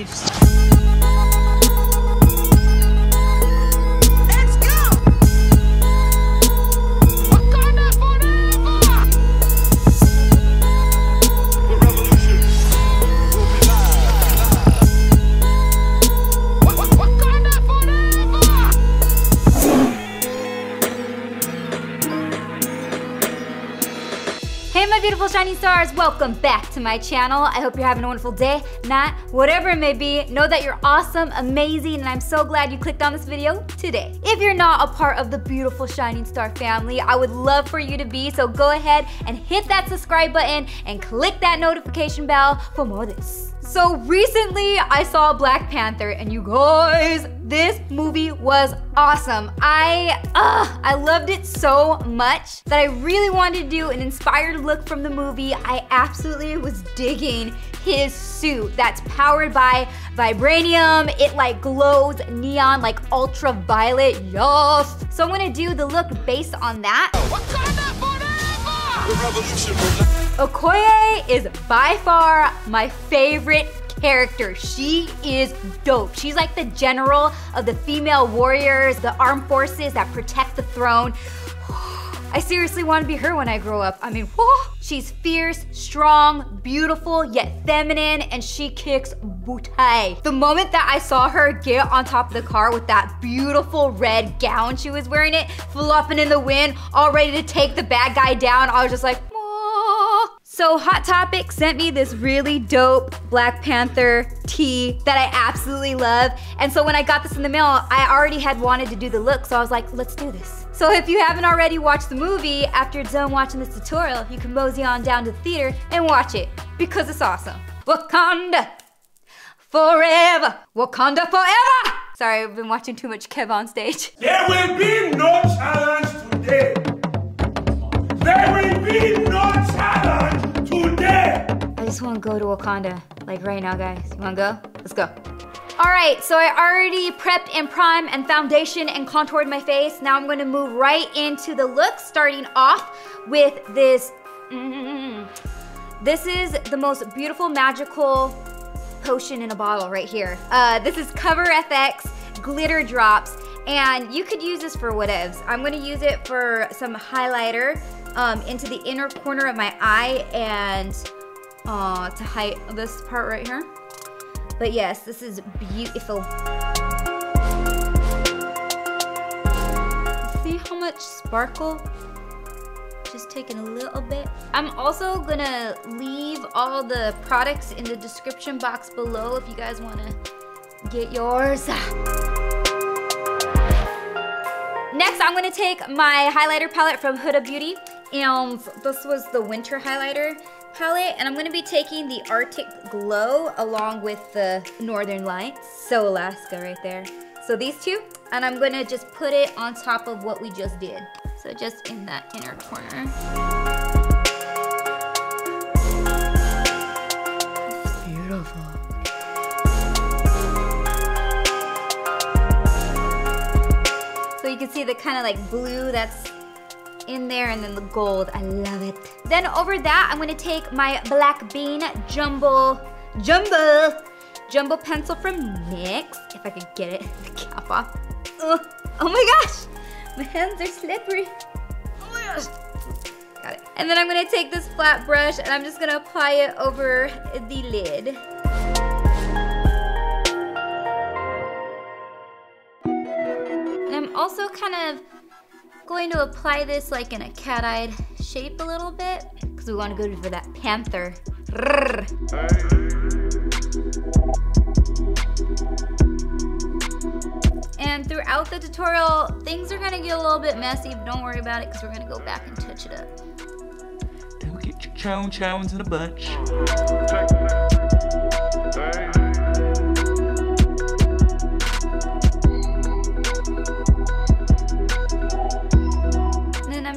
lives. Let's go! Wakanda forever! The revolution will be live. Wakanda forever! Hey my beautiful shining stars, welcome back to my channel. I hope you're having a wonderful day, night, whatever it may be. Know that you're awesome, amazing, and I'm so glad you clicked on this video today. If you're not a part of the beautiful Shining Star family, I would love for you to be, so go ahead and hit that subscribe button and click that notification bell for more of this. So recently I saw Black Panther, and you guys, this movie was awesome. I loved it so much that I really wanted to do an inspired look from the movie. I absolutely was digging his suit that's powered by vibranium. It like glows neon, like ultraviolet, yes. So I'm gonna do the look based on that. Okoye is by far my favorite character. She is dope. She's like the general of the female warriors, the armed forces that protect the throne. I seriously want to be her when I grow up. I mean, whoa. She's fierce, strong, beautiful, yet feminine, and she kicks booty. The moment that I saw her get on top of the car with that beautiful red gown she was wearing, it flopping in the wind, all ready to take the bad guy down, I was just like, so Hot Topic sent me this really dope Black Panther tee that I absolutely love. And so when I got this in the mail, I already had wanted to do the look, so I was like, let's do this. So if you haven't already watched the movie, after you're done watching this tutorial, you can mosey on down to the theater and watch it, because it's awesome. Wakanda forever, Wakanda forever! Sorry, I've been watching too much Kev on stage. There will be no challenge today. There will be no challenge. I just wanna go to Wakanda, like right now, guys. You wanna go? Let's go. All right, so I already prepped and primed and foundation and contoured my face. Now I'm gonna move right into the look, starting off with this. This is the most beautiful, magical potion in a bottle right here. This is Cover FX Glitter Drops, and you could use this for whatevs. I'm gonna use it for some highlighter into the inner corner of my eye and to hide this part right here. But yes, this is beautiful. See how much sparkle? Just taking a little bit. I'm also gonna leave all the products in the description box below if you guys wanna get yours. Next, I'm gonna take my highlighter palette from Huda Beauty. This was the winter highlighter palette, and I'm gonna be taking the Arctic Glow along with the Northern Lights. So Alaska right there. So these two, and I'm gonna just put it on top of what we just did. So just in that inner corner. It's beautiful. So you can see the kind of like blue that's in there, and then the gold, I love it. Then over that, I'm gonna take my black bean jumbo pencil from NYX, if I could get it, the cap off. Ugh. Oh my gosh, my hands are slippery. Oh my gosh, got it. And then I'm gonna take this flat brush, and I'm just gonna apply it over the lid. And I'm also kind of going to apply this like in a cat-eyed shape a little bit, because we want to go for that panther. And throughout the tutorial, things are going to get a little bit messy, but don't worry about it, because we're going to go back and touch it up. Don't get your chow-chows in a bunch.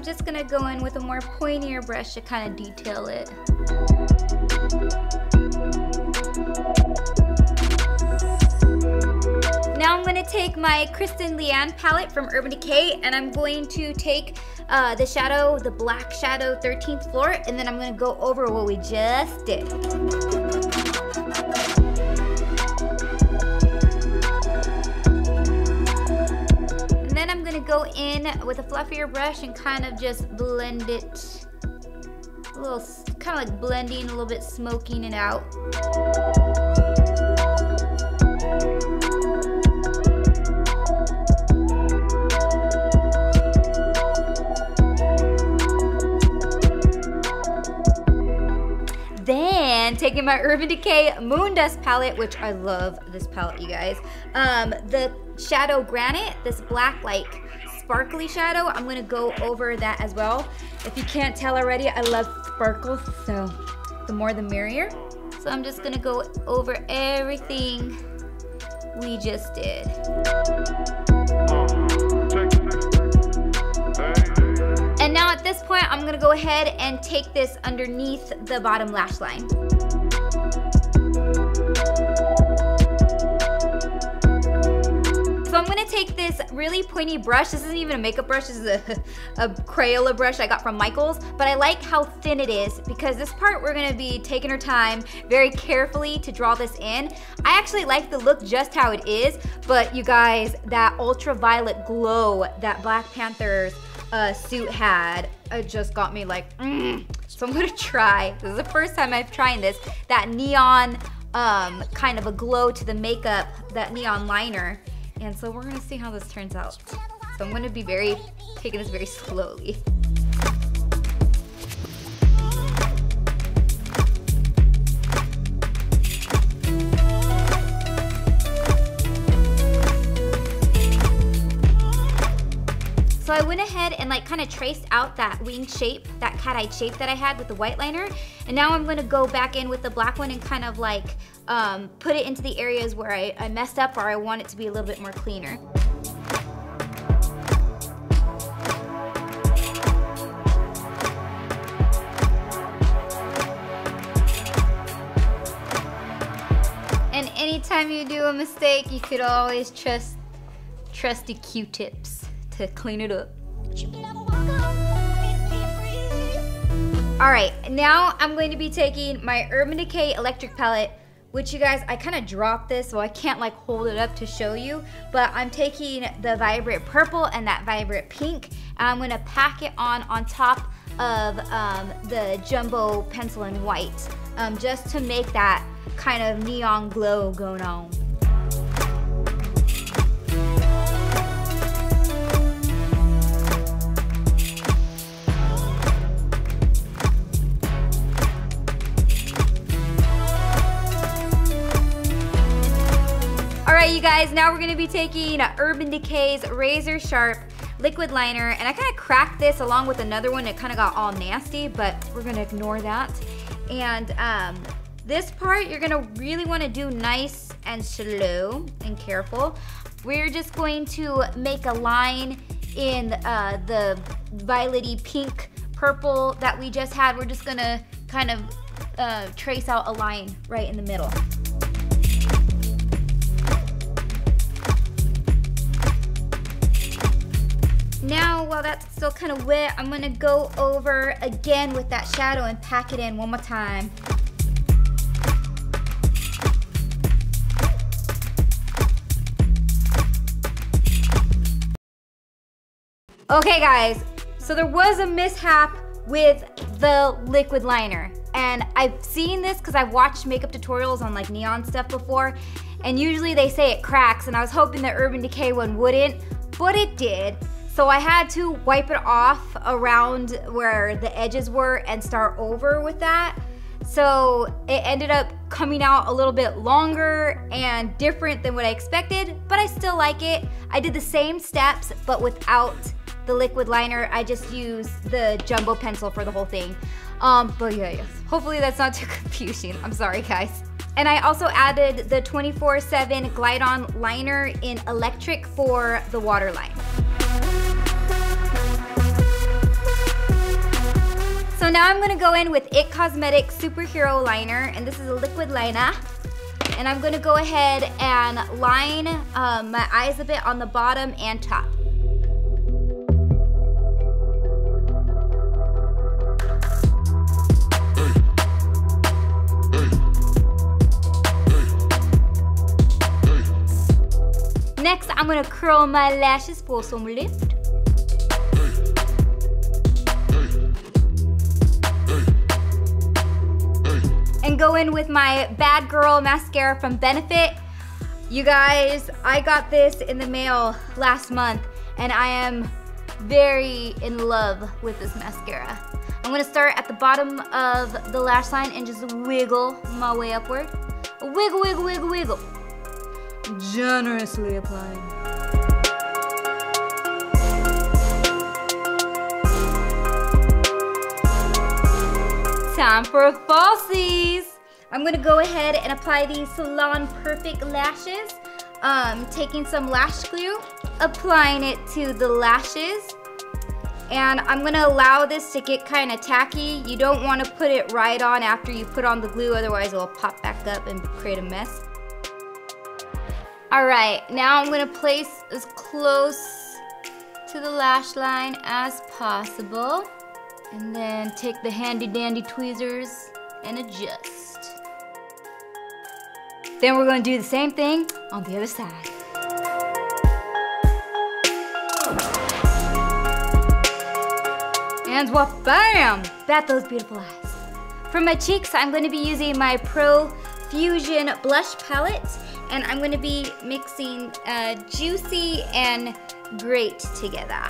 Just gonna go in with a more pointier brush to kind of detail it. Now I'm gonna take my Kristen Leanne palette from Urban Decay, and I'm going to take the shadow, the black shadow 13th Floor, and then I'm gonna go over what we just did. in with a fluffier brush and kind of just blend it a little, kind of like blending, a little bit smoking it out. Then taking my Urban Decay Moon Dust palette, which I love this palette, you guys. The shadow Granite, this black like sparkly shadow, I'm gonna go over that as well. If you can't tell already, I love sparkles, so the more the merrier. So I'm just gonna go over everything we just did. And now at this point, I'm gonna go ahead and take this underneath the bottom lash line. So I'm gonna take this really pointy brush. This isn't even a makeup brush, this is a Crayola brush I got from Michaels, but I like how thin it is because this part we're gonna be taking our time very carefully to draw this in. I actually like the look just how it is, but you guys, that ultraviolet glow that Black Panther's suit had, it just got me like, So I'm gonna try, this is the first time I've tried this, that neon kind of a glow to the makeup, that neon liner. And so we're gonna see how this turns out. So I'm gonna be taking this very slowly. So I went ahead and like kind of traced out that wing shape, that cat-eye shape that I had with the white liner. And now I'm gonna go back in with the black one and kind of like put it into the areas where I messed up or I want it to be a little bit more cleaner. And anytime you do a mistake, you could always trust the Q-tips to clean it up. All right, now I'm going to be taking my Urban Decay Electric palette, which you guys, I kind of dropped this, so I can't like hold it up to show you, but I'm taking the vibrant purple and that vibrant pink, and I'm gonna pack it on top of the jumbo pencil in white, just to make that kind of neon glow going on. You guys, now we're gonna be taking Urban Decay's Razor Sharp Liquid Liner, and I kind of cracked this along with another one. It kind of got all nasty, but we're gonna ignore that. And this part, you're gonna really wanna do nice and slow and careful. We're just going to make a line in the violet-y pink purple that we just had. We're just gonna kind of trace out a line right in the middle. Now, while that's still kind of wet, I'm gonna go over again with that shadow and pack it in one more time. Okay guys, so there was a mishap with the liquid liner. And I've seen this because I've watched makeup tutorials on like neon stuff before, and usually they say it cracks, and I was hoping the Urban Decay one wouldn't, but it did. So I had to wipe it off around where the edges were and start over with that. So it ended up coming out a little bit longer and different than what I expected, but I still like it. I did the same steps, but without the liquid liner. I just used the jumbo pencil for the whole thing. But yeah, yes. Hopefully that's not too confusing. I'm sorry, guys. And I also added the 24/7 Glide-On Liner in Electric for the waterline. So now I'm gonna go in with It Cosmetics Superhero Liner, and this is a liquid liner. And I'm gonna go ahead and line my eyes a bit on the bottom and top. Next, I'm gonna curl my lashes for some lift. go in with my Bad Girl mascara from Benefit. You guys, I got this in the mail last month and I am very in love with this mascara. I'm gonna start at the bottom of the lash line and just wiggle my way upward. Wiggle, wiggle, wiggle, wiggle. Generously applying. Time for falsies. I'm gonna go ahead and apply these Salon Perfect lashes. Taking some lash glue, applying it to the lashes. And I'm gonna allow this to get kind of tacky. You don't wanna put it right on after you put on the glue, otherwise it'll pop back up and create a mess. All right, now I'm gonna place as close to the lash line as possible. And then take the handy dandy tweezers and adjust. Then we're gonna do the same thing on the other side. And wha-bam! Bat those beautiful eyes. For my cheeks, I'm gonna be using my Pro Fusion blush palette, and I'm gonna be mixing Juicy and Great together.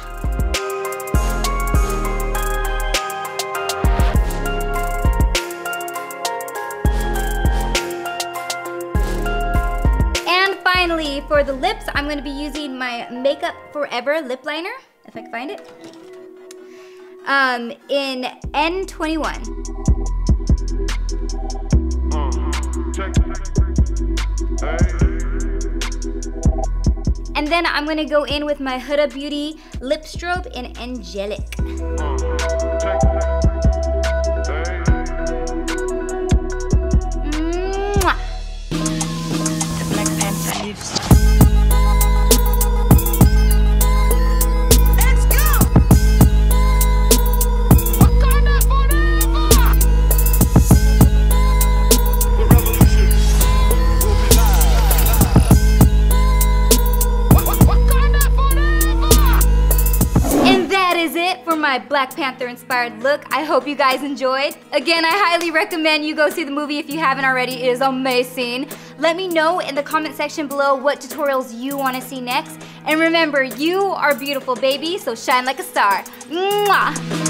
Finally, for the lips, I'm going to be using my Makeup Forever lip liner, if I can find it, in N21. And then I'm going to go in with my Huda Beauty Lip Strobe in Angelic. My Black Panther inspired look. I hope you guys enjoyed. Again, I highly recommend you go see the movie if you haven't already. It is amazing. Let me know in the comment section below what tutorials you want to see next. And remember, you are beautiful, baby, so shine like a star. Mwah!